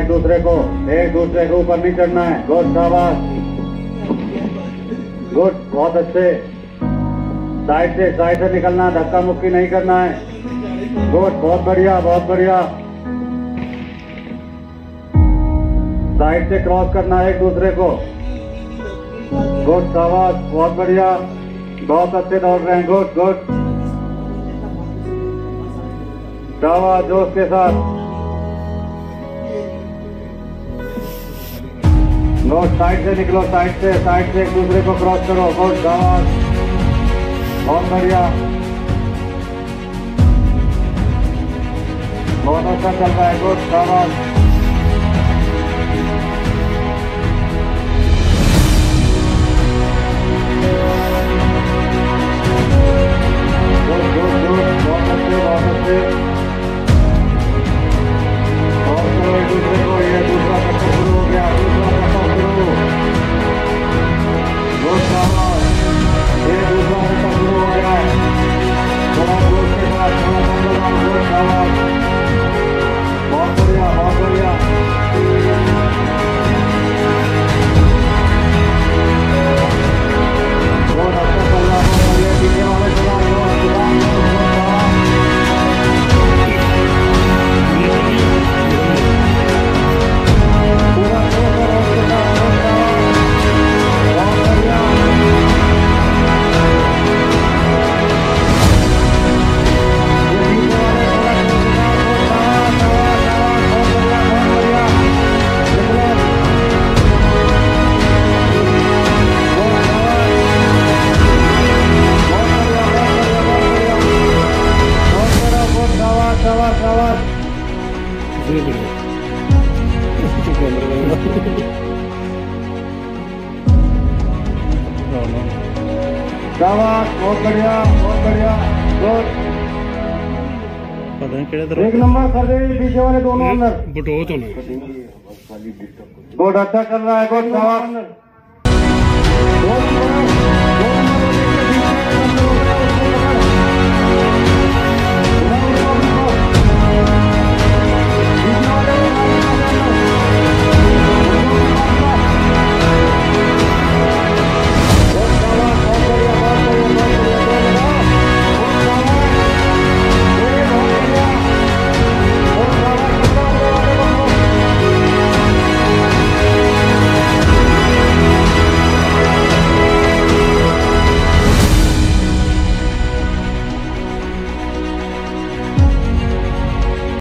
एक दूसरे को ऊपर नहीं चढ़ना है। गुड, शाबाश, गुड, बहुत अच्छे। साइड से निकलना, धक्का मुक्की नहीं करना है। गुड, बहुत बढ़िया, बहुत बढ़िया। साइड से क्रॉस करना है एक दूसरे को। गुड, शाबाश, बहुत बढ़िया, बहुत अच्छे दौड़ रहे हैं। गुड, गुड, शाबाश, जोश के साथ। गुड, साइड से निकलो, साइड से एक दूसरे को क्रॉस करो। गुड, शाबाश, बहुत बढ़िया, बहुत अच्छा चल रहा है। गुड, शाबाश, गुड, गुड, गुड, बहुत अच्छे, बहुत अच्छे। और चलो एक दूसरे को, ये दूसरा कट्टा शुरू हो गया, बहुत बढ़िया, बहुत बढ़िया। एक नंबर कर दे पीछे वाले दोनों अंदर। गुड, अच्छा चल रहा है। गुड, शाबाश।